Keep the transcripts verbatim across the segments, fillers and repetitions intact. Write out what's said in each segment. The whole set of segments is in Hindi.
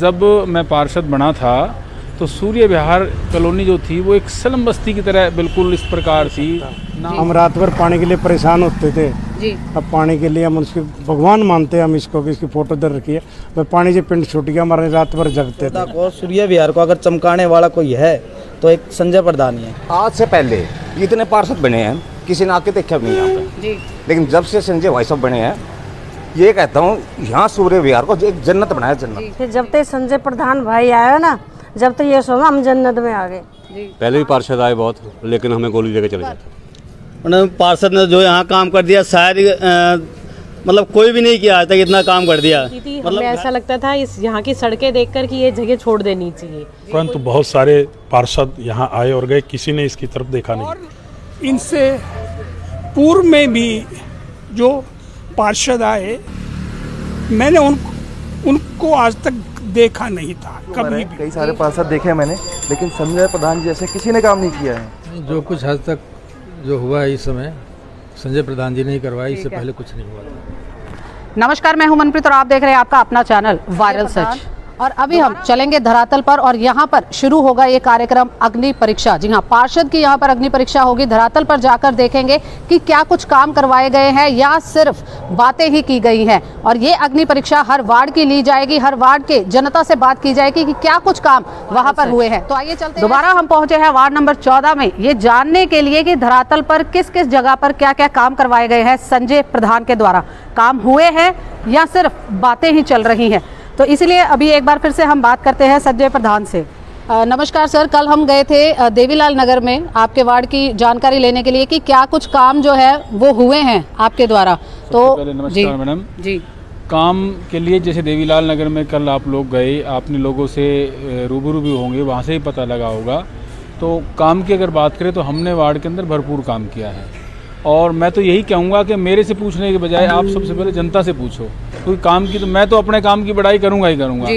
जब मैं पार्षद बना था तो सूर्य विहार कॉलोनी जो थी वो एक सलम बस्ती की तरह बिल्कुल इस प्रकार थी। हम रात भर पानी के लिए परेशान होते थे जी। अब पानी के लिए हम उसके भगवान मानते हैं हम इसको कि इसकी फोटो दर रखी है, पर पानी से पिंड छूट गया, हमारे रात भर जगते थे। और सूर्य विहार को अगर चमकाने वाला कोई है तो एक संजय प्रधान है। आज से पहले इतने पार्षद बने हैं किसी ने आके देखा नहीं यहाँ पे, लेकिन जब से संजय भाई साहब बने हैं ये कहता हूँ यहाँ सूर्य विहार को एक जन्नत बनाया, जन्नत। जब तक संजय प्रधान भाई आया ना जब तक ये सोना हम जन्नत में आ गए। पहले भी पार्षद आए बहुत, लेकिन हमें गोली लेकर चले जाते। उन्होंने पार्षद ने जो यहाँ काम कर दिया शायद मतलब कोई भी नहीं किया आज तक, इतना काम कर दिया। मतलब ऐसा लगता था इस यहाँ की सड़कें देखकर कि ये जगह छोड़ देनी चाहिए, परंतु बहुत सारे पार्षद यहाँ आए और गए, किसी ने इसकी तरफ देखा नहीं। इनसे पूर्व में भी जो पार्षद आए मैंने उन उनको आज तक देखा नहीं था कभी। कई सारे पार्षद देखे मैंने, लेकिन संजय प्रधान जैसे किसी ने काम नहीं किया है। जो कुछ आज तक जो हुआ है इस समय संजय प्रधान जी ने ही करवाया, इससे पहले कुछ नहीं हुआ था। नमस्कार, मैं हूं मनप्रीत और आप देख रहे हैं आपका अपना चैनल वायरल सच। और अभी हम चलेंगे धरातल पर और यहाँ पर शुरू होगा ये कार्यक्रम अग्नि परीक्षा। जी हाँ, पार्षद की यहाँ पर अग्नि परीक्षा होगी। धरातल पर जाकर देखेंगे कि क्या कुछ काम करवाए गए हैं या सिर्फ बातें ही की गई हैं। और ये अग्नि परीक्षा हर वार्ड की ली जाएगी, हर वार्ड के जनता से बात की जाएगी कि क्या कुछ काम वहाँ पर हुए हैं। तो आइए चलते, दोबारा हम पहुंचे हैं वार्ड नंबर चौदह में ये जानने के लिए कि धरातल पर किस किस जगह पर क्या क्या काम करवाए गए हैं संजय प्रधान के द्वारा, काम हुए हैं या सिर्फ बातें ही चल रही हैं। तो इसलिए अभी एक बार फिर से हम बात करते हैं संजय प्रधान से। नमस्कार सर, कल हम गए थे देवीलाल नगर में आपके वार्ड की जानकारी लेने के लिए कि क्या कुछ काम जो है वो हुए हैं आपके द्वारा। तो नमस्कार मैडम जी, काम के लिए जैसे देवीलाल नगर में कल आप लोग गए, आपने लोगों से रूबरू भी होंगे, वहाँ से ही पता लगा होगा। तो काम की अगर बात करें तो हमने वार्ड के अंदर भरपूर काम किया है और मैं तो यही कहूँगा कि मेरे से पूछने के बजाय आप सबसे पहले जनता से पूछो, क्योंकि काम की तो मैं तो अपने काम की बड़ाई करूँगा ही करूँगा,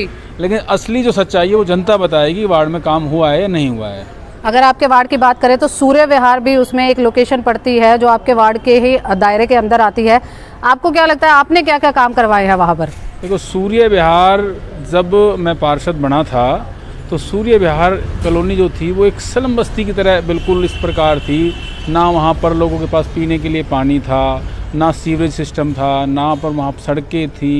लेकिन असली जो सच्चाई है वो जनता बताएगी वार्ड में काम हुआ है या नहीं हुआ है। अगर आपके वार्ड की बात करें तो सूर्य विहार भी उसमें एक लोकेशन पड़ती है जो आपके वार्ड के ही दायरे के अंदर आती है। आपको क्या लगता है आपने क्या क्या काम करवाए हैं वहाँ पर? देखो, सूर्य विहार जब मैं पार्षद बना था तो सूर्य विहार कॉलोनी जो थी वो एक सलम बस्ती की तरह बिल्कुल इस प्रकार थी। ना वहाँ पर लोगों के पास पीने के लिए पानी था, ना सीवरेज सिस्टम था, ना पर वहाँ सड़कें थी,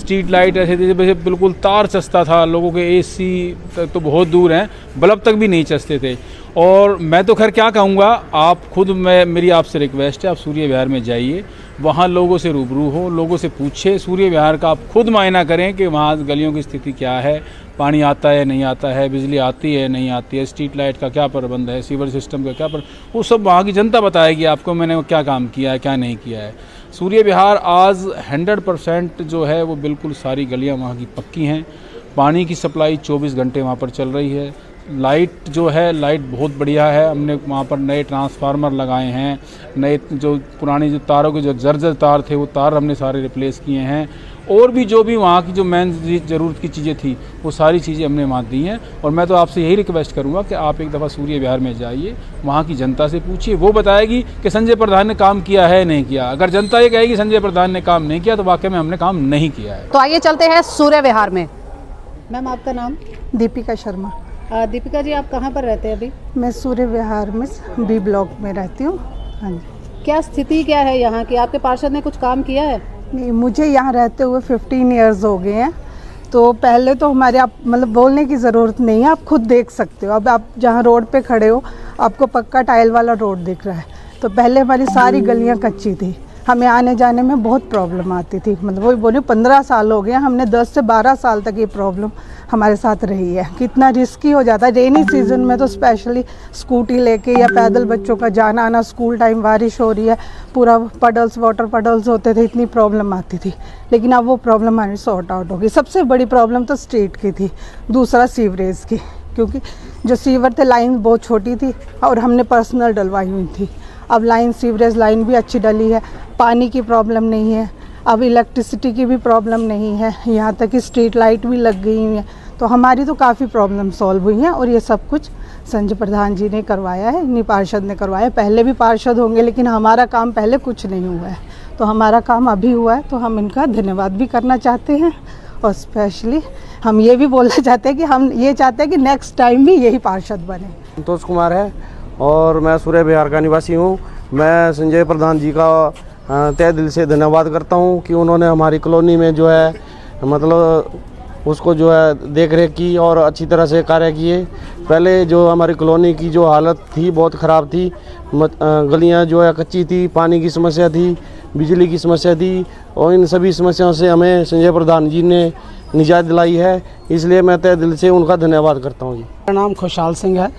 स्ट्रीट लाइट ऐसे थे जैसे बिल्कुल तार चसता था। लोगों के एसी तक तो बहुत दूर हैं, बल्ब तक भी नहीं चसते थे। और मैं तो खैर क्या कहूँगा, आप खुद, मैं मेरी आपसे रिक्वेस्ट है आप सूर्य विहार में जाइए, वहाँ लोगों से रूबरू हो, लोगों से पूछे, सूर्य विहार का आप खुद मायना करें कि वहाँ गलियों की स्थिति क्या है, पानी आता है नहीं आता है, बिजली आती है नहीं आती है, स्ट्रीट लाइट का क्या प्रबंध है, सीवर सिस्टम का क्या प्रबंध, वो सब वहाँ की जनता बताएगी आपको मैंने क्या काम किया है क्या नहीं किया है। सूर्य विहार आज हंड्रेड परसेंट जो है वो बिल्कुल सारी गलियाँ वहाँ की पक्की हैं, पानी की सप्लाई चौबीस घंटे वहाँ पर चल रही है, लाइट जो है लाइट बहुत बढ़िया है, हमने वहाँ पर नए ट्रांसफार्मर लगाए हैं, नए जो पुराने जो तारों के जो जर्जर तार थे वो तार हमने सारे रिप्लेस किए हैं, और भी जो भी वहाँ की जो मेन ज़रूरत की चीज़ें थी वो सारी चीज़ें हमने वहाँ दी हैं। और मैं तो आपसे यही रिक्वेस्ट करूँगा कि आप एक दफ़ा सूर्य विहार में जाइए, वहाँ की जनता से पूछिए, वो बताएगी कि संजय प्रधान ने काम किया है नहीं किया। अगर जनता ये कहेगी संजय प्रधान ने काम नहीं किया तो वाकई में हमने काम नहीं किया है। तो आइए चलते हैं सूर्य विहार में। मैम आपका नाम? दीपिका शर्मा। दीपिका जी, आप कहाँ पर रहते हैं अभी? मैं सूर्य विहार में बी ब्लॉक में रहती हूँ। हाँ जी, क्या स्थिति क्या है यहाँ की? आपके पार्षद ने कुछ काम किया है? नहीं, मुझे यहाँ रहते हुए पंद्रह इयर्स हो गए हैं, तो पहले तो हमारे आप मतलब बोलने की ज़रूरत नहीं है, आप खुद देख सकते हो। अब आप जहाँ रोड पे खड़े हो आपको पक्का टाइल वाला रोड दिख रहा है, तो पहले हमारी सारी गलियाँ कच्ची थी, हमें आने जाने में बहुत प्रॉब्लम आती थी। मतलब वही बोले पंद्रह साल हो गए, हमने दस से बारह साल तक ये प्रॉब्लम हमारे साथ रही है। कितना रिस्की हो जाता है रेनी सीज़न में, तो स्पेशली स्कूटी लेके या पैदल बच्चों का जाना आना, स्कूल टाइम बारिश हो रही है, पूरा पडल्स वाटर पडल्स होते थे, इतनी प्रॉब्लम आती थी। लेकिन अब वो प्रॉब्लम हमारी सॉर्ट आउट हो गई। सबसे बड़ी प्रॉब्लम तो स्ट्रीट की थी, दूसरा सीवरेज की, क्योंकि जो सीवर थे लाइन बहुत छोटी थी और हमने पर्सनल डलवाई हुई थी। अब लाइन सीवरेज लाइन भी अच्छी डली है, पानी की प्रॉब्लम नहीं है, अब इलेक्ट्रिसिटी की भी प्रॉब्लम नहीं है, यहाँ तक कि स्ट्रीट लाइट भी लग गई है। तो हमारी तो काफ़ी प्रॉब्लम सॉल्व हुई हैं और ये सब कुछ संजय प्रधान जी ने करवाया है, इन्हीं पार्षद ने करवाया। पहले भी पार्षद होंगे लेकिन हमारा काम पहले कुछ नहीं हुआ है, तो हमारा काम अभी हुआ है, तो हम इनका धन्यवाद भी करना चाहते हैं और स्पेशली हम ये भी बोलना चाहते हैं कि हम ये चाहते हैं कि नेक्स्ट टाइम भी यही पार्षद बने। संतोष कुमार है और मैं सूर्यविहार का निवासी हूँ। मैं संजय प्रधान जी का तहे दिल से धन्यवाद करता हूँ कि उन्होंने हमारी कॉलोनी में जो है मतलब उसको जो है देख रेख की और अच्छी तरह से कार्य किए। पहले जो हमारी कॉलोनी की जो हालत थी बहुत ख़राब थी, गलियां जो है कच्ची थी, पानी की समस्या थी, बिजली की समस्या थी और इन सभी समस्याओं से हमें संजय प्रधान जी ने निजात दिलाई है, इसलिए मैं तहे दिल से उनका धन्यवाद करता हूँ। जी मेरा नाम खुशहाल सिंह है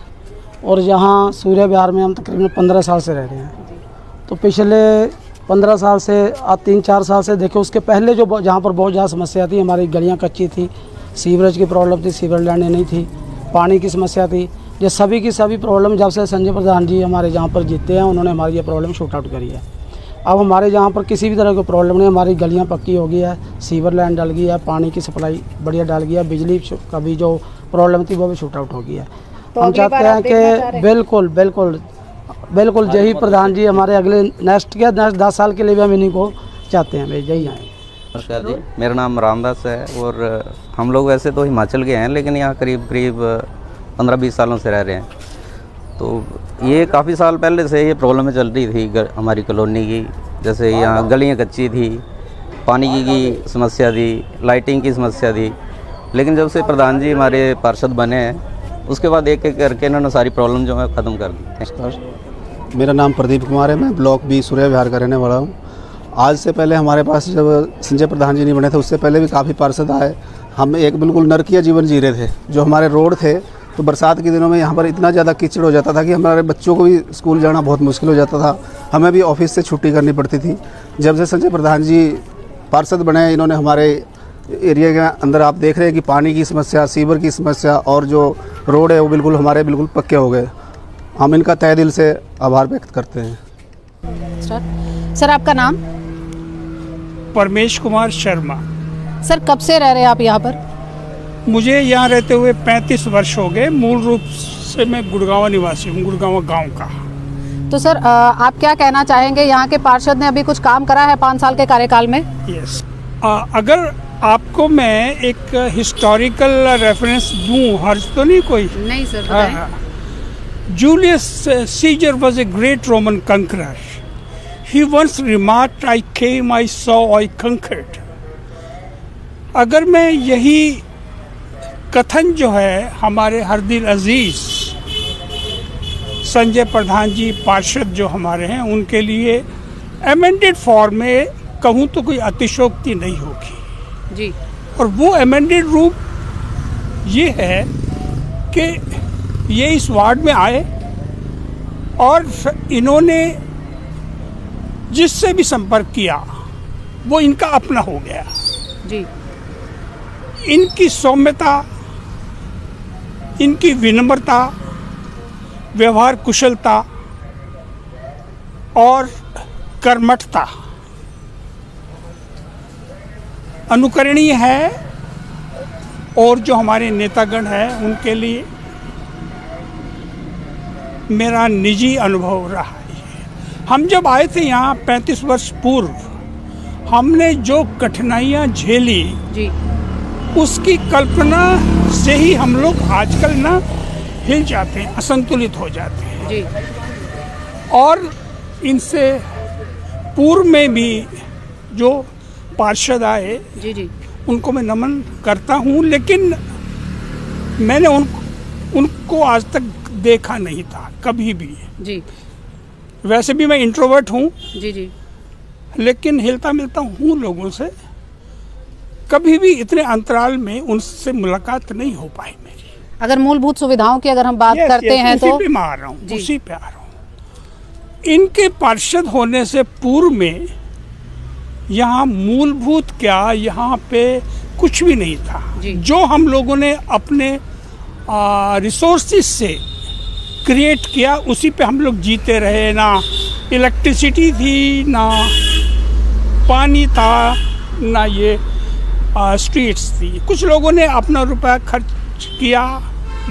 और यहाँ सूर्यविहार में हम तकरीबन पंद्रह साल से रह रहे हैं। तो पिछले पंद्रह साल से आज तीन चार साल से देखे, उसके पहले जो जहाँ पर बहुत ज़्यादा समस्या थी, हमारी गलियाँ कच्ची थी, सीवरेज की प्रॉब्लम थी, सीवरेज लाइनें नहीं थी, पानी की समस्या थी, ये सभी की सभी प्रॉब्लम जब से संजय प्रधान जी हमारे जहाँ पर जीते हैं उन्होंने हमारी ये प्रॉब्लम शूट आउट करी है। अब हमारे यहाँ पर किसी भी तरह की प्रॉब्लम नहीं, हमारी गलियाँ पक्की हो गई है, सीवर लाइन डाल गई है, पानी की सप्लाई बढ़िया डाल गई है, बिजली का भी जो प्रॉब्लम थी वो भी शूट आउट हो गई है। हम चाहते हैं कि बिल्कुल बिल्कुल बिल्कुल यही प्रधान जी हमारे अगले नेक्स्ट के नेक्स्ट दस साल के लिए भी हम इन्हीं को चाहते हैं, भाई यही आए। नमस्कार जी, मेरा नाम रामदास है और हम लोग वैसे तो हिमाचल के हैं लेकिन यहाँ करीब करीब पंद्रह बीस सालों से रह रहे हैं। तो ये काफ़ी साल पहले से ये प्रॉब्लम चल रही थी गर, हमारी कॉलोनी की, जैसे यहाँ गलियाँ कच्ची थी, पानी की, की समस्या थी, लाइटिंग की समस्या थी, लेकिन जब से प्रधान जी हमारे पार्षद बने हैं उसके बाद एक एक करके इन्होंने सारी प्रॉब्लम जो है ख़त्म कर दी। मेरा नाम प्रदीप कुमार है, मैं ब्लॉक बी सूर्यविहार का रहने वाला हूँ। आज से पहले हमारे पास जब संजय प्रधान जी नहीं बने थे उससे पहले भी काफ़ी पार्षद आए। हम एक बिल्कुल नरकीय जीवन जी रहे थे। जो हमारे रोड थे तो बरसात के दिनों में यहाँ पर इतना ज़्यादा कीचड़ हो जाता था कि हमारे बच्चों को भी स्कूल जाना बहुत मुश्किल हो जाता था, हमें भी ऑफिस से छुट्टी करनी पड़ती थी। जब से संजय प्रधान जी पार्षद बने इन्होंने हमारे एरिया के अंदर आप देख रहे हैं कि पानी की समस्या, सीवर की समस्या और जो रोड है वो बिल्कुल हमारे बिल्कुल पक्के हो गए। हम इनका तहे दिल से आभार व्यक्त करते हैं। सर सर आपका नाम? परमेश कुमार शर्मा। सर कब से रह रहे हैं आप यहाँ पर? मुझे यहाँ रहते हुए पैंतीस वर्ष हो गए। मूल रूप से मैं गुड़गांव निवासी हूँ, गुड़गांव गांव का। तो सर आप क्या कहना चाहेंगे, यहाँ के पार्षद ने अभी कुछ काम करा है पाँच साल के कार्यकाल में? यस, अगर आपको मैं एक हिस्टोरिकल रेफरेंस दूँ, हर्ज तो नहीं कोई? नहीं सर। हाँ हाँ, Julius Caesar was a great Roman conqueror. He once remarked, I came, I saw, I conquered. अगर मैं यही कथन जो है हमारे हर दिल अजीज संजय प्रधान जी पार्षद जो हमारे हैं उनके लिए एमेंडेड फॉर्म में कहूँ तो कोई अतिशोक्ति नहीं होगी जी। और वो एमेंडेड रूप ये है कि ये इस वार्ड में आए और इन्होंने जिससे भी संपर्क किया वो इनका अपना हो गया जी। इनकी सौम्यता, इनकी विनम्रता, व्यवहार कुशलता और कर्मठता अनुकरणीय है। और जो हमारे नेतागण हैं उनके लिए मेरा निजी अनुभव रहा है। हम जब आए थे यहाँ पैंतीस वर्ष पूर्व हमने जो कठिनाइयाँ झेली जी, उसकी कल्पना से ही हम लोग आजकल ना हिल जाते हैं, असंतुलित हो जाते हैं जी। और इनसे पूर्व में भी जो पार्षद आए जी जी, उनको मैं नमन करता हूँ, लेकिन मैंने उन उनको आज तक देखा नहीं था कभी भी जी। वैसे भी मैं इंट्रोवर्ट हूँ जी जी, लेकिन हिलता मिलता हूँ लोगों से, कभी भी इतने अंतराल में उनसे मुलाकात नहीं हो पाई मेरी। अगर मूलभूत सुविधाओं की अगर हम बात yes, करते yes, हैं उसी तो पे मैं आ रहा हूँ, उसी पे आ रहा हूँ। इनके पार्षद होने से पूर्व में यहाँ मूलभूत क्या, यहाँ पे कुछ भी नहीं था जी। जो हम लोगों ने अपने रिसोर्सेज से क्रिएट किया उसी पे हम लोग जीते रहे। ना इलेक्ट्रिसिटी थी, ना पानी था, ना ये आ, स्ट्रीट्स थी। कुछ लोगों ने अपना रुपया खर्च किया,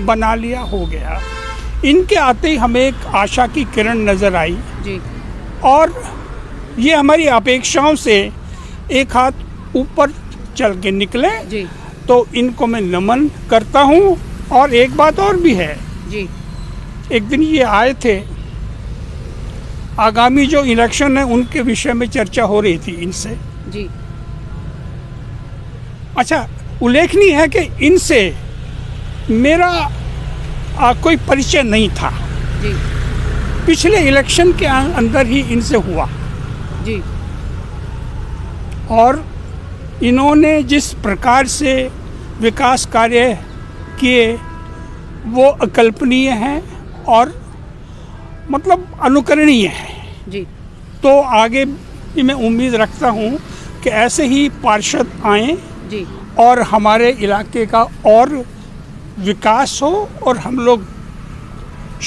बना लिया, हो गया। इनके आते ही हमें एक आशा की किरण नज़र आई जी। और ये हमारी अपेक्षाओं से एक हाथ ऊपर चल के निकले जी। तो इनको मैं नमन करता हूँ। और एक बात और भी है जी, एक दिन ये आए थे, आगामी जो इलेक्शन है उनके विषय में चर्चा हो रही थी इनसे जी। अच्छा, उल्लेखनीय है कि इनसे मेरा आ, कोई परिचय नहीं था जी। पिछले इलेक्शन के अंदर ही इनसे हुआ जी। और इन्होंने जिस प्रकार से विकास कार्य किए वो अकल्पनीय हैं और मतलब अनुकरणीय हैं जी। तो आगे भी मैं उम्मीद रखता हूँ कि ऐसे ही पार्षद आएँ जी और हमारे इलाके का और विकास हो और हम लोग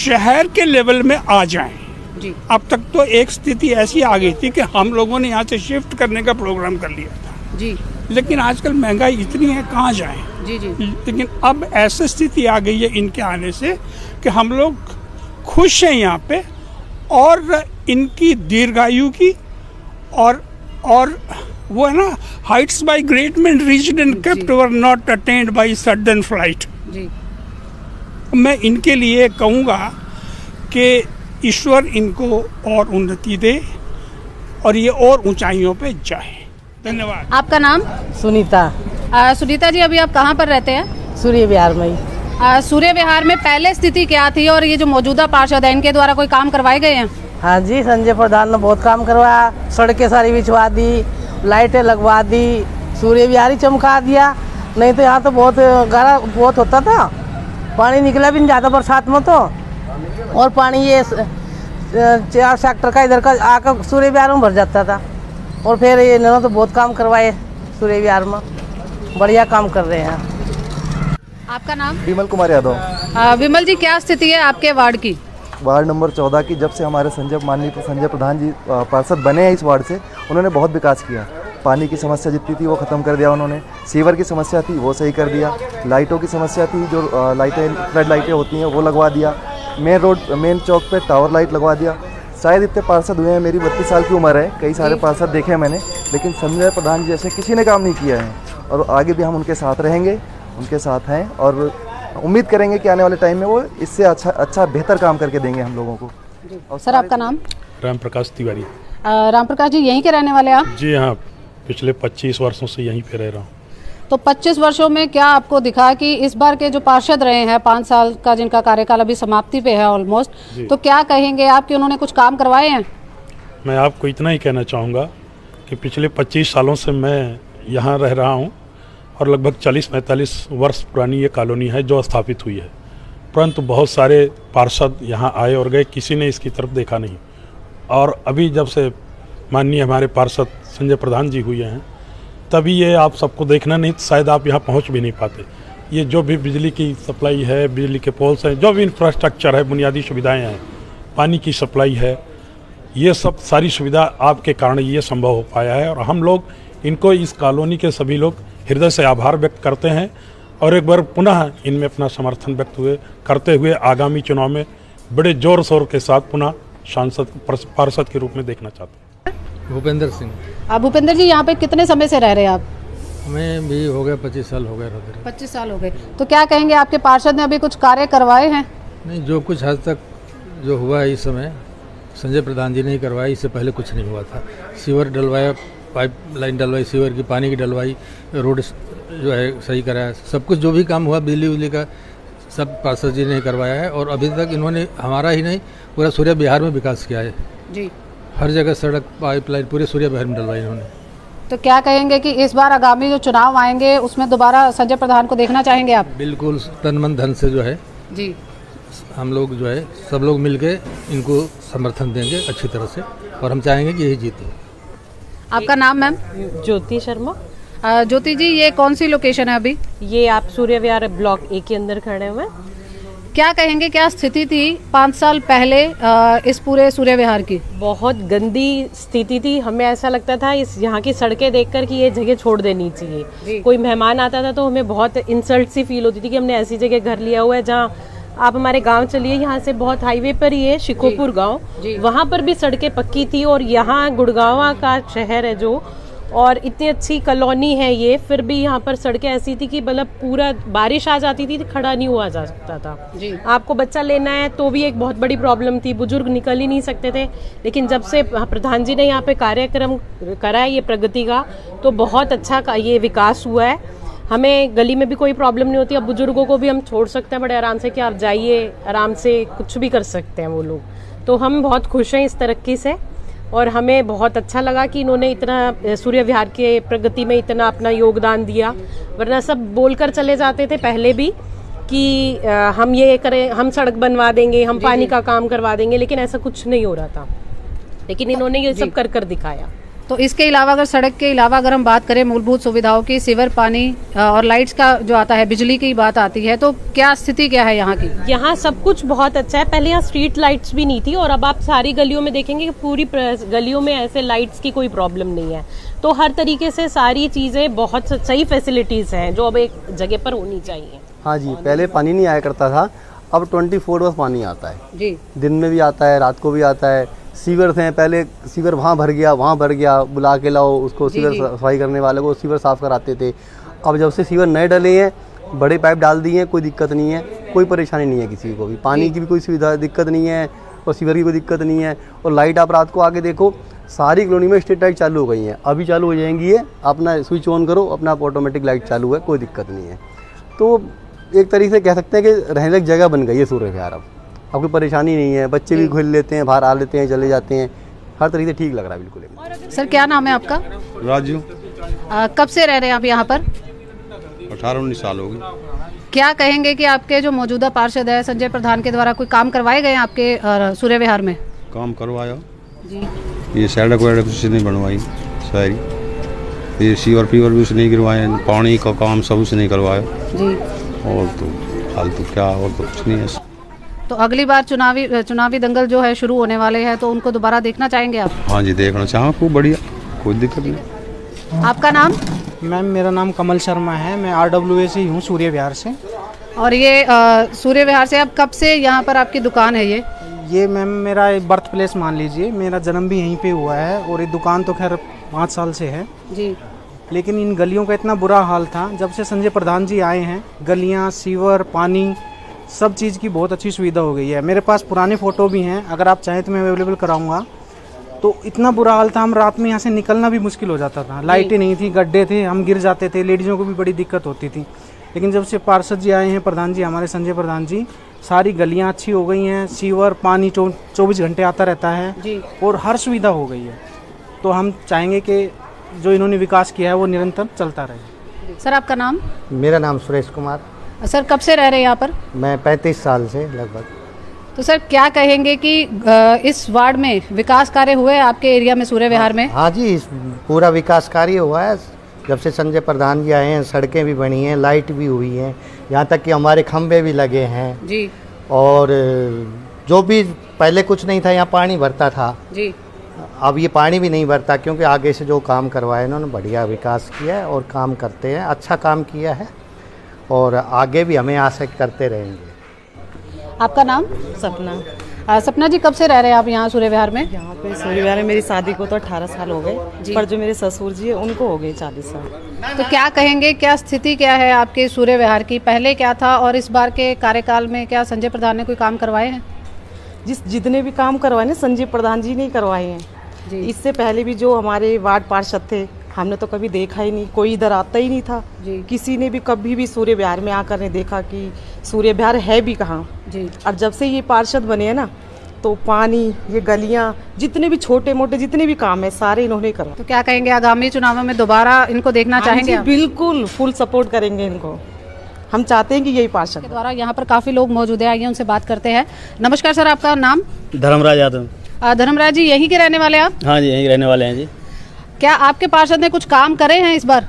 शहर के लेवल में आ जाएं जी। अब तक तो एक स्थिति ऐसी आ गई थी कि हम लोगों ने यहाँ से शिफ्ट करने का प्रोग्राम कर लिया था जी, लेकिन आजकल महंगाई इतनी है कहाँ जाएं जी जी। लेकिन अब ऐसी स्थिति आ गई है इनके आने से कि हम लोग खुश हैं यहाँ पे और इनकी दीर्घायु की और और वो है ना, heights by great man reached and kept were not attained by sudden flight जी। मैं इनके लिए कहूँगा कि ईश्वर इनको और उन्नति दे और ये और ऊंचाइयों पे जाए। धन्यवाद। आपका नाम? सुनीता। आ, सुनीता जी, अभी आप कहाँ पर रहते हैं? सूर्य विहार में। आ, सूर्य विहार में पहले स्थिति क्या थी और ये जो मौजूदा पार्षद है इनके द्वारा कोई काम करवाए गए हैं? हाँ जी, संजय प्रधान ने बहुत काम करवाया, सड़कें सारी बिछवा दी, लाइटें लगवा दी, सूर्य विहार ही चमका दिया। नहीं तो यहाँ तो बहुत गारा बहुत होता था, पानी निकला भी नहीं ज़्यादा बरसात में तो, और पानी ये चार सेक्टर का इधर का आकर सूर्य विहार में भर जाता था। और फिर ये इन्होंने तो बहुत काम करवाए सूर्य विहार में, बढ़िया काम कर रहे हैं। आपका नाम? विमल कुमार यादव। विमल जी, क्या स्थिति है आपके वार्ड की? वार्ड नंबर चौदह की जब से हमारे संजय माननीय संजय प्रधान जी पार्षद बने हैं इस वार्ड से, उन्होंने बहुत विकास किया। पानी की समस्या जितनी थी वो ख़त्म कर दिया उन्होंने, सीवर की समस्या थी वो सही कर दिया, लाइटों की समस्या थी, जो लाइटें फ्लड लाइटें होती हैं वो लगवा दिया, मेन रोड मेन चौक पे टावर लाइट लगवा दिया। शायद इतने पार्षद हुए हैं, मेरी बत्तीस साल की उम्र है, कई सारे पार्षद देखे हैं मैंने, लेकिन संजय प्रधान जी जैसे किसी ने काम नहीं किया है। और आगे भी हम उनके साथ रहेंगे, उनके साथ हैं और उम्मीद करेंगे कि आने वाले टाइम में वो इससे अच्छा अच्छा बेहतर काम करके देंगे हम लोगों को। और सर, आपका नाम? राम प्रकाश तिवारी। राम प्रकाश जी, यहीं के रहने वाले आप? जी हाँ, पिछले पच्चीस वर्षों से यहीं पे रह रहा हूँ। तो पच्चीस वर्षों में क्या आपको दिखा कि इस बार के जो पार्षद रहे हैं पाँच साल का, जिनका कार्यकाल अभी समाप्ति पे है ऑलमोस्ट, तो क्या कहेंगे आप कि उन्होंने कुछ काम करवाए हैं? मैं आपको इतना ही कहना चाहूँगा कि पिछले पच्चीस सालों से मैं यहाँ रह रहा हूँ और लगभग चालीस पैंतालीस वर्ष पुरानी ये कॉलोनी है जो स्थापित हुई है, परंतु बहुत सारे पार्षद यहाँ आए और गए, किसी ने इसकी तरफ देखा नहीं। और अभी जब से माननीय हमारे पार्षद संजय प्रधान जी हुए हैं तभी ये आप सबको देखना, नहीं शायद आप यहाँ पहुँच भी नहीं पाते। ये जो भी बिजली की सप्लाई है, बिजली के पोल्स हैं, जो भी इंफ्रास्ट्रक्चर है, बुनियादी सुविधाएँ हैं, पानी की सप्लाई है, ये सब सारी सुविधा आपके कारण ये संभव हो पाया है। और हम लोग इनको, इस कॉलोनी के सभी लोग हृदय से आभार व्यक्त करते हैं और एक बार पुनः इनमें अपना समर्थन व्यक्त हुए करते हुए आगामी चुनाव में बड़े जोर शोर के साथ पुनः सांसद पार्षद के रूप में देखना चाहते हैं। भूपेंद्र सिंह। आप भूपेंद्र जी, यहाँ पे कितने समय से रह रहे हैं आप? हमें भी हो गए पच्चीस साल हो गए। पच्चीस साल हो गए, तो क्या कहेंगे आपके पार्षद ने अभी कुछ कार्य करवाए हैं? नहीं, जो कुछ आज तक जो हुआ है इस समय संजय प्रधान जी ने करवाया, इससे पहले कुछ नहीं हुआ था। सीवर डलवाया, पाइप लाइन डलवाई, सीवर की पानी की डलवाई, रोड जो है सही कराया, सब कुछ जो भी काम हुआ बिजली उजली का सब पार्षद जी ने करवाया है। और अभी तक इन्होंने हमारा ही नहीं पूरा सूर्य बिहार में विकास किया है जी। हर जगह सड़क, पाइपलाइन पूरे सूर्य बिहार में डलवाई इन्होंने। तो क्या कहेंगे कि इस बार आगामी जो चुनाव आएंगे उसमें दोबारा संजय प्रधान को देखना चाहेंगे आप? बिल्कुल, तन मन धन से जो है जी हम लोग जो है सब लोग मिल के इनको समर्थन देंगे अच्छी तरह से, और हम चाहेंगे कि यही जीते। आपका नाम मैम? ज्योति शर्मा। ज्योति जी, ये कौन सी लोकेशन है अभी? ये आप सूर्य विहार ब्लॉक ए के अंदर खड़े हुए। क्या कहेंगे, क्या स्थिति थी पाँच साल पहले आ, इस पूरे सूर्य विहार की? बहुत गंदी स्थिति थी। हमें ऐसा लगता था इस यहाँ की सड़कें देखकर कि ये जगह छोड़ देनी चाहिए। कोई मेहमान आता था तो हमें बहुत इंसल्ट सी फील होती थी कि हमने ऐसी जगह घर लिया हुआ है। जहाँ आप हमारे गांव चलिए, यहाँ से बहुत हाईवे पर ही है शिकोपुर गांव, वहाँ पर भी सड़कें पक्की थी और यहाँ गुड़गांव का शहर है जो, और इतनी अच्छी कॉलोनी है ये, फिर भी यहाँ पर सड़कें ऐसी थी कि मतलब पूरा बारिश आ जाती थी तो खड़ा नहीं हुआ जा सकता था जी। आपको बच्चा लेना है तो भी एक बहुत बड़ी प्रॉब्लम थी, बुजुर्ग निकल ही नहीं सकते थे। लेकिन जब से प्रधान जी ने यहाँ पे कार्यक्रम करा है ये प्रगति का, तो बहुत अच्छा ये विकास हुआ है। हमें गली में भी कोई प्रॉब्लम नहीं होती, अब बुजुर्गों को भी हम छोड़ सकते हैं बड़े आराम से कि आप जाइए, आराम से कुछ भी कर सकते हैं वो लोग। तो हम बहुत खुश हैं इस तरक्की से, और हमें बहुत अच्छा लगा कि इन्होंने इतना सूर्यविहार के प्रगति में इतना अपना योगदान दिया, वरना सब बोलकर चले जाते थे पहले भी कि आ, हम ये करें, हम सड़क बनवा देंगे, हम पानी का काम करवा देंगे, लेकिन ऐसा कुछ नहीं हो रहा था। लेकिन इन्होंने ये सब कर कर दिखाया। तो इसके अलावा अगर सड़क के अलावा अगर हम बात करें मूलभूत सुविधाओं की, सीवर, पानी और लाइट्स का जो आता है, बिजली की बात आती है, तो क्या स्थिति क्या है यहाँ की? यहाँ सब कुछ बहुत अच्छा है। पहले यहाँ स्ट्रीट लाइट्स भी नहीं थी, और अब आप सारी गलियों में देखेंगे कि पूरी गलियों में ऐसे लाइट्स की कोई प्रॉब्लम नहीं है। तो हर तरीके से सारी चीज़ें बहुत सही फैसिलिटीज़ हैं जो अब एक जगह पर होनी चाहिए। हाँ जी, पहले पानी नहीं आया करता था, अब ट्वेंटी फोर आवर्स पानी आता है जी, दिन में भी आता है, रात को भी आता है। सीवर थे पहले, सीवर वहाँ भर गया, वहाँ भर गया, बुला के लाओ उसको, सीवर सफाई करने वाले को सीवर साफ़ कराते थे। अब जब से सीवर नए डले हैं, बड़े पाइप डाल दिए हैं, कोई दिक्कत नहीं है, कोई परेशानी नहीं है किसी को भी, पानी की भी कोई सुविधा दिक्कत नहीं है और सीवर की कोई दिक्कत नहीं है। और लाइट आप रात को आगे देखो, सारी कॉलोनी में स्ट्रीट लाइट चालू हो गई हैं, अभी चालू हो जाएंगी ये, अपना स्विच ऑन करो, अपना आप ऑटोमेटिक लाइट चालू है, कोई दिक्कत नहीं है। तो एक तरीके से कह सकते हैं कि रहने लायक जगह बन गई है सूर्यविहार, अब अब कोई परेशानी नहीं है, बच्चे भी घुल लेते हैं, बाहर आ लेते हैं, चले जाते हैं, हर तरीके से ठीक लग रहा है बिल्कुल। सर क्या नाम है आपका? राजू। आ, कब से रह रहे हैं आप यहाँ पर? अठारह उन्नीस साल हो गए। क्या कहेंगे कि आपके जो मौजूदा पार्षद है संजय प्रधान के द्वारा कोई काम करवाए गए आपके सूर्यविहार में? काम करवाया जी, ये सड़क वड़क नहीं बनवाई सारी, ये सीवर फीवर भी उसने करवाए, पानी का काम सब उसने करवाया जी, और तो फालतू क्या, और तो कुछ नहीं है। तो अगली बार चुनावी चुनावी दंगल जो है शुरू होने वाले हैं, तो उनको दोबारा देखना चाहेंगे आप? हाँ जी, देखना चाहूँगा, खूब बढ़िया, कोई दिक्कत नहीं। आपका नाम? मैम मेरा नाम कमल शर्मा है, मैं आर डब्ल्यू ए से ही हूँ, सूर्य विहार से। और ये सूर्य विहार से आप कब से यहाँ पर आपकी दुकान है? ये ये मैम मेरा बर्थ प्लेस मान लीजिए, मेरा जन्म भी यहीं पर हुआ है, और ये दुकान तो खैर पाँच साल से है जी। लेकिन इन गलियों का इतना बुरा हाल था, जब से संजय प्रधान जी आए हैं गलियाँ, सीवर, पानी, सब चीज़ की बहुत अच्छी सुविधा हो गई है। मेरे पास पुराने फ़ोटो भी हैं, अगर आप चाहें तो मैं अवेलेबल कराऊंगा। तो इतना बुरा हाल था, हम रात में यहाँ से निकलना भी मुश्किल हो जाता था, लाइटें नहीं थी, गड्ढे थे, हम गिर जाते थे, लेडीज़ों को भी बड़ी दिक्कत होती थी। लेकिन जब से पार्षद जी आए हैं, प्रधान जी हमारे संजय प्रधान जी, सारी गलियाँ अच्छी हो गई हैं, सीवर पानी चौबीस घंटे आता रहता है और हर सुविधा हो गई है। तो हम चाहेंगे कि जो इन्होंने विकास किया है वो निरंतर चलता रहे। सर आपका नाम? मेरा नाम सुरेश कुमार। सर कब से रह रहे हैं यहाँ पर? मैं पैंतीस साल से लगभग। तो सर क्या कहेंगे कि इस वार्ड में विकास कार्य हुए आपके एरिया में सूर्य विहार में? हाँ जी, पूरा विकास कार्य हुआ है जब से संजय प्रधान जी आए हैं, सड़कें भी बनी हैं, लाइट भी हुई हैं, यहाँ तक कि हमारे खम्भे भी लगे हैं जी। और जो भी पहले कुछ नहीं था, यहाँ पानी भरता था जी, अब ये पानी भी नहीं भरता, क्योंकि आगे से जो काम करवाया इन्होंने बढ़िया विकास किया है और काम करते हैं, अच्छा काम किया है और आगे भी हमें आशा करते रहेंगे। आपका नाम? सपना। आ, सपना जी कब से रह रहे हैं आप यहाँ सूर्य विहार में? यहाँ पे सूर्य विहार में मेरी शादी को तो अठारह साल हो गए, पर जो मेरे ससुर जी है उनको हो गए चालीस साल। तो क्या कहेंगे, क्या स्थिति क्या है आपके सूर्य विहार की, पहले क्या था और इस बार के कार्यकाल में क्या संजय प्रधान ने कोई काम करवाए हैं? जिस जितने भी काम करवाए ना संजय प्रधान जी ने करवाए हैं। इससे पहले भी जो हमारे वार्ड पार्षद थे, हमने तो कभी देखा ही नहीं, कोई इधर आता ही नहीं था, किसी ने भी कभी भी सूर्य विहार में आकर नहीं देखा कि सूर्य विहार है भी कहाँ जी। और जब से ये पार्षद बने हैं ना, तो पानी, ये गलियाँ, जितने भी छोटे मोटे जितने भी काम है सारे इन्होंने करा। तो क्या कहेंगे, आगामी चुनावों में दोबारा इनको देखना चाहेंगे? बिल्कुल, फुल सपोर्ट करेंगे इनको, हम चाहते हैं कि यही पार्षद के द्वारा। यहाँ पर काफी लोग मौजूद है, आइए उनसे बात करते हैं। नमस्कार सर, आपका नाम? धर्मराज यादव। धर्मराज जी यहीं के रहने वाले हैं आप? हाँ जी, यहीं रहने वाले हैं जी। क्या आपके पार्षद ने कुछ काम करे हैं इस बार?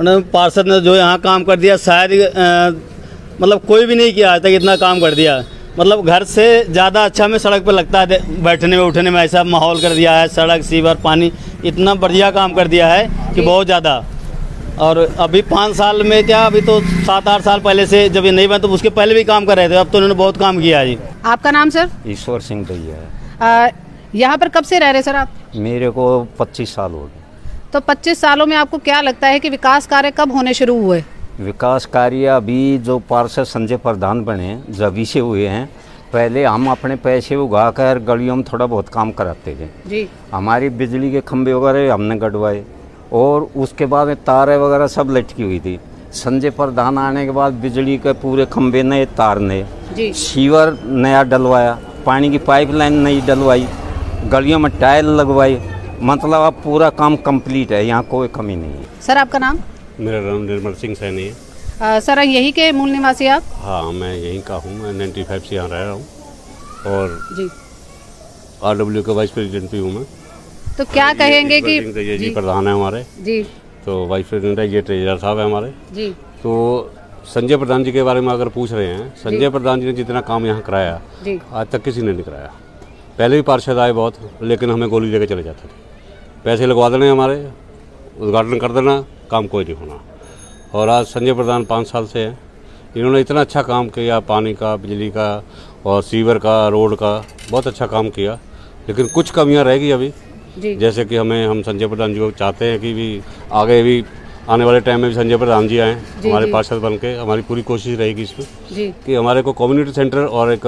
उन्होंने पार्षद ने जो यहाँ काम कर दिया, शायद मतलब कोई भी नहीं किया आज तक, इतना काम कर दिया। मतलब घर से ज़्यादा अच्छा हमें सड़क पर लगता है, बैठने में उठने में ऐसा माहौल कर दिया है, सड़क, सीवर, पानी, इतना बढ़िया काम कर दिया है कि बहुत ज़्यादा। और अभी पाँच साल में क्या, अभी तो सात आठ साल पहले से जब ये नहीं बना, तो उसके पहले भी काम कर रहे थे, अब तो उन्होंने बहुत काम किया है जी। आपका नाम सर? ईश्वर सिंह भैया। यहाँ पर कब से रह रहे सर आप? मेरे को पच्चीस साल हो गए। तो पच्चीस सालों में आपको क्या लगता है कि विकास कार्य कब होने शुरू हुए? विकास कार्य अभी जो पार्षद संजय प्रधान बने जब से हुए हैं। पहले हम अपने पैसे उगा कर गलियों में थोड़ा बहुत काम कराते थे जी। हमारी बिजली के खंभे वगैरह हमने गड़वाए और उसके बाद में तारें वगैरह सब लटकी हुई थी। संजय प्रधान आने के बाद बिजली के पूरे खंभे नए तार नए, सीवर नया डलवाया, पानी की पाइपलाइन नई डलवाई, गलियों में टाइल लगवाई। मतलब अब पूरा काम कंप्लीट है, यहाँ कोई कमी नहीं है। सर आपका नाम? मेरा नाम निर्मल सिंह सैनी है। आ, सर यही के मूल निवासी आप? हाँ मैं यहीं का हूँ, मैं नाइन्टी फाइव से यहाँ रह रहा हूँ और आर डब्ल्यू का वाइस प्रेसिडेंट भी हूँ मैं। तो क्या कहेंगे कि ये जी प्रधान है हमारे जी, तो वाइस प्रेसिडेंट है, ये ट्रेजर साहब है हमारे जी। तो संजय प्रधान जी के बारे में अगर पूछ रहे हैं, संजय प्रधान जी ने जितना काम यहाँ कराया आज तक किसी ने नहीं कराया। पहले भी पार्षद आए बहुत, लेकिन हमें गोली लेकर चले जाते थे, पैसे लगवा देने हमारे, उद्घाटन कर देना, काम कोई नहीं होना। और आज संजय प्रधान पाँच साल से हैं, इन्होंने इतना अच्छा काम किया, पानी का, बिजली का और सीवर का, रोड का, बहुत अच्छा काम किया। लेकिन कुछ कमियां रहेगी अभी जी। जैसे कि हमें हम संजय प्रधान जी को चाहते हैं कि भी आगे भी आने वाले टाइम में भी संजय प्रधान जी आएँ हमारे पार्षद बन के। हमारी पूरी कोशिश रहेगी इसमें कि हमारे को कम्युनिटी सेंटर और एक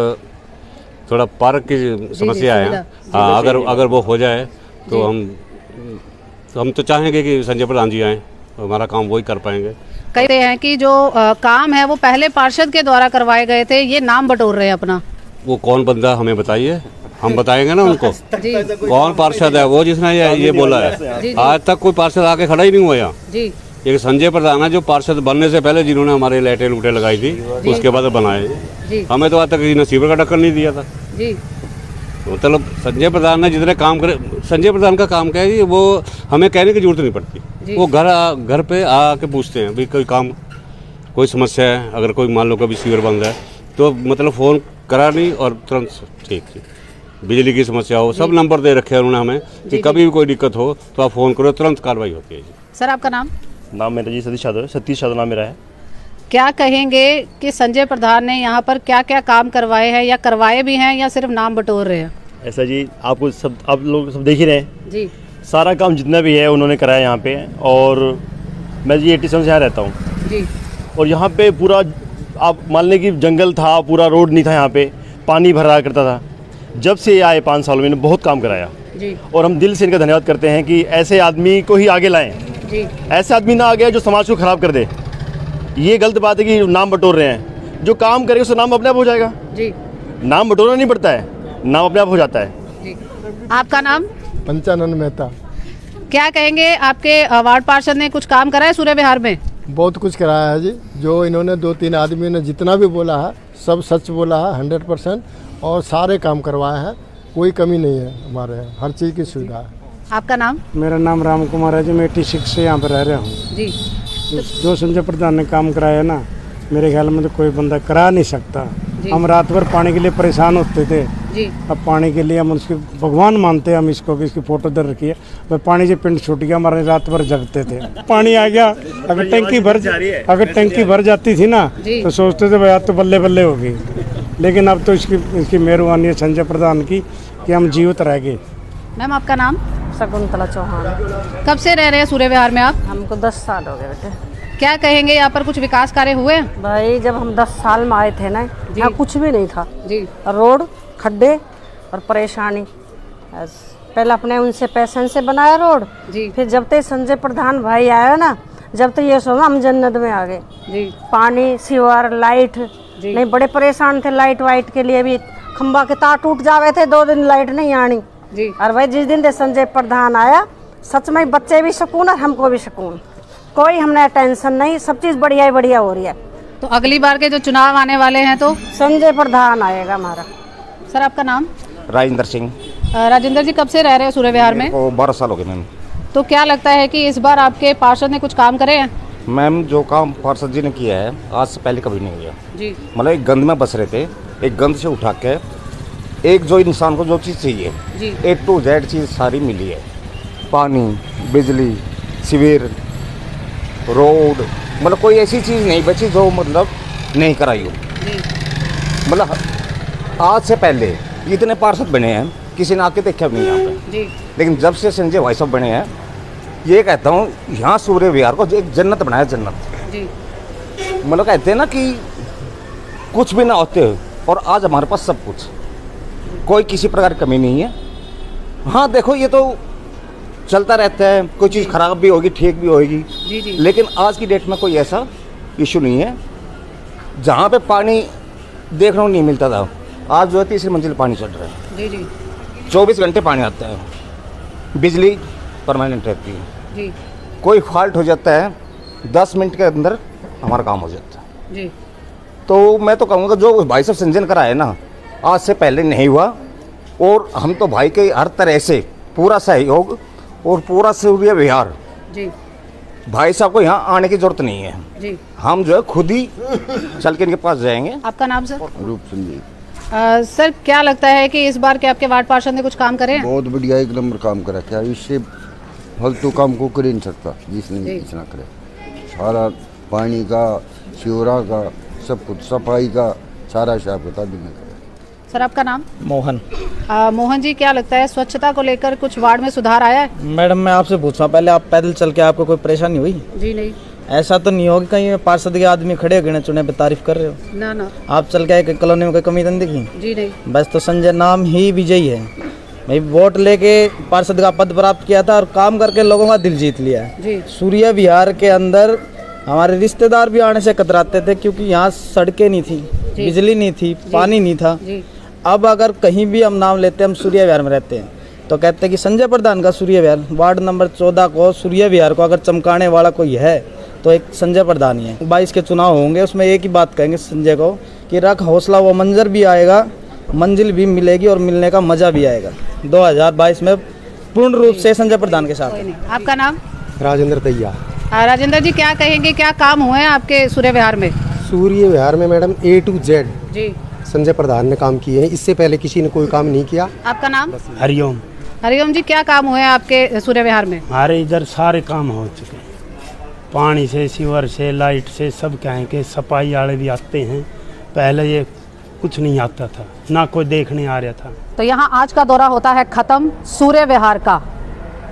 थोड़ा पार्क की समस्या है, हाँ अगर अगर वो हो जाए तो हम हम तो चाहेंगे कि संजय प्रधान जी आएँ, हमारा काम वही कर पाएंगे। कहते हैं कि जो आ, काम है वो पहले पार्षद के द्वारा करवाए गए थे, ये नाम बटोर रहे हैं अपना। वो कौन बंदा हमें बताइए, हम बताएंगे ना उनको कौन पार्षद है वो जिसने ये, ये बोला है। आज तक कोई पार्षद आके खड़ा ही नहीं हुआ यहाँ। एक संजय प्रधान है जो पार्षद बनने से पहले जिन्होंने हमारे लाइटें लूटे लगाई थी, उसके बाद बनाए। हमें तो आज तक किसी ने सीवर का ढक्कन नहीं दिया था। मतलब संजय प्रधान ने जितने काम करे, संजय प्रधान का काम क्या है कि वो हमें कहने की जरूरत नहीं पड़ती, वो घर आ, घर पे आके पूछते हैं भी कोई काम, कोई समस्या है। अगर कोई मान लो कभी सीवर बंद है तो मतलब फ़ोन करा नहीं और तुरंत ठीक है। बिजली की समस्या हो, सब नंबर दे रखे हैं उन्होंने हमें कि कभी भी कोई दिक्कत हो तो आप फ़ोन करो, तुरंत कार्रवाई होती है जी। सर आपका नाम? नाम मेरा जी सतीश यादव, सतीश यादव नाम मेरा है। क्या कहेंगे कि संजय प्रधान ने यहाँ पर क्या क्या काम करवाए हैं, या करवाए भी हैं या सिर्फ नाम बटोर रहे हैं? ऐसा जी आपको सब आप लोग सब देख ही रहे हैं जी, सारा काम जितना भी है उन्होंने कराया यहाँ पे। और मैं जी एटी सेवन से यहाँ रहता हूँ जी, और यहाँ पे पूरा आप मान लें कि जंगल था, पूरा रोड नहीं था, यहाँ पे पानी भरा करता था। जब से आए पाँच सालों में इन्होंने बहुत काम कराया जी, और हम दिल से इनका धन्यवाद करते हैं कि ऐसे आदमी को ही आगे लाएँ जी। ऐसे आदमी ना आ गया जो समाज को ख़राब कर दे। ये गलत बात है कि नाम बटोर रहे हैं, जो काम करे उसका नाम अपने आप हो जाएगा जी। नाम बटोरना नहीं पड़ता है, नाम अपने आप हो जाता है जी। आपका नाम? पंचानंद मेहता। क्या कहेंगे आपके वार्ड पार्षद ने कुछ काम कराया सूर्यविहार में? बहुत कुछ कराया है जी। जो इन्होंने दो तीन आदमी ने जितना भी बोला है सब सच बोला है हंड्रेड परसेंट, और सारे काम करवाए हैं, कोई कमी नहीं है हमारे, हर चीज़ की सुविधा है। आपका नाम? मेरा नाम राम कुमार है जी, मैं एटी सिक्स से यहाँ पर रह रहा हूँ जी। जो संजय प्रधान ने काम कराया ना, मेरे ख्याल में तो कोई बंदा करा नहीं सकता। हम रात भर पानी के लिए परेशान होते थे जी। अब पानी के लिए हम उसके भगवान मानते हैं हम इसको, कि इसकी फोटो दर रखी है। पर पानी से पिंड छूट गया हमारे, रात भर जगते थे। पानी आ गया, अगर टंकी भर अगर टंकी भर जाती थी ना तो सोचते थे भाई आज तो बल्ले बल्ले होगी, लेकिन अब तो इसकी इसकी मेहरबानी है संजय प्रधान की कि हम जीवित रह गए। मैम आपका नाम? शकुतला चौहान। कब से रह रहे हैं सूर्यविहार में आप? हमको दस साल हो गए बेटे। क्या कहेंगे यहाँ पर कुछ विकास कार्य हुए? भाई जब हम दस साल में आए थे ना, यहाँ कुछ भी नहीं था जी, रोड खड्डे और परेशानी। पहले अपने उनसे पैसन से बनाया रोड जी, फिर जब तक संजय प्रधान भाई आया ना, जब तक ये सोना हम जन्नत में आ गए जी। पानी, सीवर, लाइट नहीं, बड़े परेशान थे लाइट वाइट के लिए भी, खम्बा के तार टूट जावे थे, दो दिन लाइट नहीं आनी। और भाई जिस दिन से संजय प्रधान आया सच में बच्चे भी सुकून और हमको भी सुकून, कोई हमने टेंशन नहीं, सब चीज़ बढ़िया ही बढ़िया हो रही है। तो अगली बार के जो चुनाव आने वाले हैं तो संजय प्रधान आएगा हमारा। सर आपका नाम? राजेंद्र सिंह। राजेंद्र जी कब से रह रहे हो सूर्यविहार में? बारह साल हो गए मैम। तो क्या लगता है कि इस बार आपके पार्षद ने कुछ काम करे हैं? मैम जो काम पार्षद जी ने किया है आज से पहले कभी नहीं हुआ जी। मतलब एक गंद में बस रहे थे, एक गंद से उठा के एक जो इंसान को जो चीज़ चाहिए ए टू जेड चीज़ सारी मिली है। पानी, बिजली, सीवर, रोड, मतलब कोई ऐसी चीज़ नहीं बची जो मतलब नहीं कराई हो। मतलब आज से पहले इतने पार्षद बने हैं किसी ने आके देखा भी नहीं यहाँ पर, लेकिन जब से संजय भाई साहब बने हैं ये कहता हूँ यहाँ सूर्य विहार को एक जन्नत बनाया, जन्नत जी। मतलब कहते हैं ना कि कुछ भी ना होते हुए, और आज हमारे पास सब कुछ, कोई किसी प्रकार की कमी नहीं है। हाँ देखो ये तो चलता रहता है, कोई चीज़ खराब भी होगी ठीक भी होगी जी जी। लेकिन आज की डेट में कोई ऐसा इशू नहीं है। जहाँ पे पानी देखने को नहीं मिलता था, आज जो है तीसरी मंजिल पानी चढ़ रहा है जी जी। चौबीस घंटे पानी आता है, बिजली परमानेंट रहती है जी। कोई फॉल्ट हो जाता है दस मिनट के अंदर हमारा काम हो जाता है जी। तो मैं तो कहूँगा जो भाई साहब संजय करा है ना, आज से पहले नहीं हुआ, और हम तो भाई के हर तरह से पूरा सहयोग और पूरा सूर्य विहार जी। भाई साहब को यहाँ आने की जरूरत नहीं है जी। हम जो है खुद ही चल के इनके पास जाएंगे। आपका नाम सर? रूप सुंदी। सर क्या लगता है कि इस बार के आपके वार्ड पार्षद ने कुछ काम करे? बहुत बढ़िया, एक नंबर काम करा। क्या इससे फालतू काम को कर नहीं सकता जिसने इतना करे। सारा पानी का, शिवरा का, सब कुछ, सफाई का सारा हिसाब बता देंगे। सर आपका नाम? मोहन। आ, मोहन जी क्या लगता है स्वच्छता को लेकर कुछ वार्ड में सुधार आया है? मैडम मैं आपसे पूछना, पहले आप पैदल चल के आपको कोई परेशानी हुई? जी नहीं। ऐसा तो नहीं होगा कहीं पार्षद के आदमी खड़े हो गिने चुने पे तारीफ कर रहे हो? ना ना। आप चल के कॉलोनी में कोई कमी नहीं दिखी? जी नहीं। बस तो संजय नाम ही विजयी है भाई, वोट लेके पार्षद का पद प्राप्त किया था और काम करके लोगों का दिल जीत लिया जी। सूर्य विहार के अंदर हमारे रिश्तेदार भी आने से कतराते थे क्योंकि यहाँ सड़कें नहीं थी, बिजली नहीं थी, पानी नहीं था। अब अगर कहीं भी हम नाम लेते हैं, हम सूर्य विहार में रहते हैं, तो कहते हैं कि संजय प्रधान का सूर्य विहार, वार्ड नंबर चौदह को, सूर्य विहार को अगर चमकाने वाला कोई है तो एक संजय प्रधान ही है। बाईस के चुनाव होंगे, उसमें एक ही बात कहेंगे संजय को कि रख हौसला, वो मंजर भी आएगा, मंजिल भी मिलेगी और मिलने का मज़ा भी आएगा। दो हज़ार बाईस में पूर्ण रूप से संजय प्रधान के साथ। आपका नाम? राजेंद्र कया। राजेंद्र जी क्या कहेंगे, क्या काम हुए हैं आपके सूर्य विहार में? सूर्य विहार में madam A to Z ji Sanjay Pradhan ने काम किए हैं, इससे पहले किसी ने कोई काम नहीं किया। आपका नाम? हरिओम। हरिओम जी क्या काम हुए हैं आपके सूर्य विहार में? हमारे इधर सारे काम हो चुके हैं, पानी से, सीवर से, लाइट से, सब कहें के सफाई वाले भी आते हैं। पहले ये कुछ नहीं आता था, ना कोई देखने आ रहा था। तो यहाँ आज का दौरा होता है खत्म सूर्य विहार का।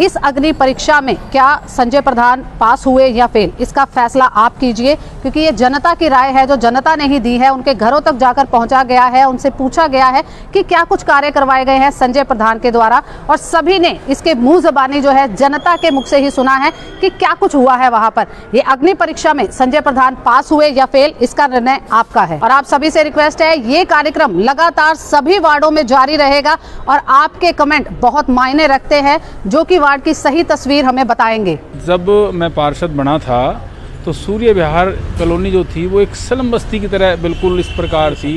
इस अग्नि परीक्षा में क्या संजय प्रधान पास हुए या फेल, इसका फैसला आप कीजिए, क्योंकि ये जनता की राय है जो जनता ने ही दी है। उनके घरों तक जाकर पहुंचा गया है, उनसे पूछा गया है कि क्या कुछ कार्य करवाए गए हैं संजय प्रधान के द्वारा, और सभी ने इसके मुंह जबानी जो है जनता के मुख से ही सुना है कि क्या कुछ हुआ है वहाँ पर। ये अग्नि परीक्षा में संजय प्रधान पास हुए या फेल, इसका निर्णय आपका है। और आप सभी से रिक्वेस्ट है, ये कार्यक्रम लगातार सभी वार्डों में जारी रहेगा और आपके कमेंट बहुत मायने रखते हैं, जो कि वार्ड की सही तस्वीर हमें बताएंगे। जब मैं पार्षद बना था तो सूर्य विहार कॉलोनी जो थी वो एक सलम बस्ती की तरह बिल्कुल इस प्रकार थी।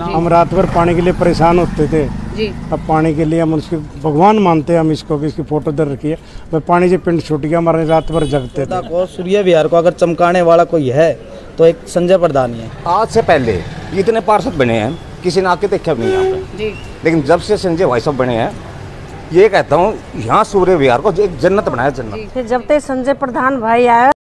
हम रात भर पानी के लिए परेशान होते थे जी। अब पानी के लिए हम उसके भगवान मानते हैं, हम इसको कि इसकी फोटो दर रखी है। मैं पानी से पिंड छूट गया, हमारे रात भर जगते थे। सूर्य विहार को अगर चमकाने वाला कोई है तो एक संजय प्रधान है। आज से पहले इतने पार्षद बने हैं, किसी ने आके देखा भी नहीं, लेकिन जब से संजय भाई साहब बने हैं, ये कहता हूँ यहाँ सूर्य विहार को एक जन्नत बनाया, जन्नत। जब तक संजय प्रधान भाई आया।